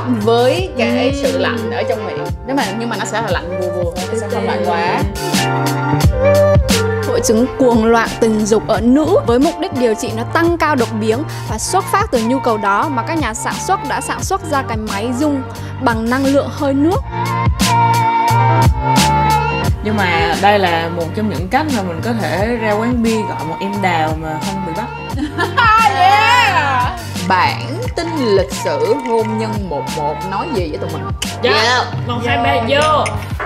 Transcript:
nó với cái sự lạnh ở trong miệng. Nếu mà nhưng mà nó sẽ là lạnh vừa vừa, nó sẽ không lạnh quá. Hội chứng cuồng loạn tình dục ở nữ với mục đích điều trị nó tăng cao đột biến, và xuất phát từ nhu cầu đó mà các nhà sản xuất đã sản xuất ra cái máy dung bằng năng lượng hơi nước. Nhưng mà đây là một trong những cách mà mình có thể ra quán bia gọi một em đào mà không bị bắt. Yeah. Bản tin lịch sử hôn nhân 11 nói gì với tụi mình? Dạ, yeah. Một hai ba vô.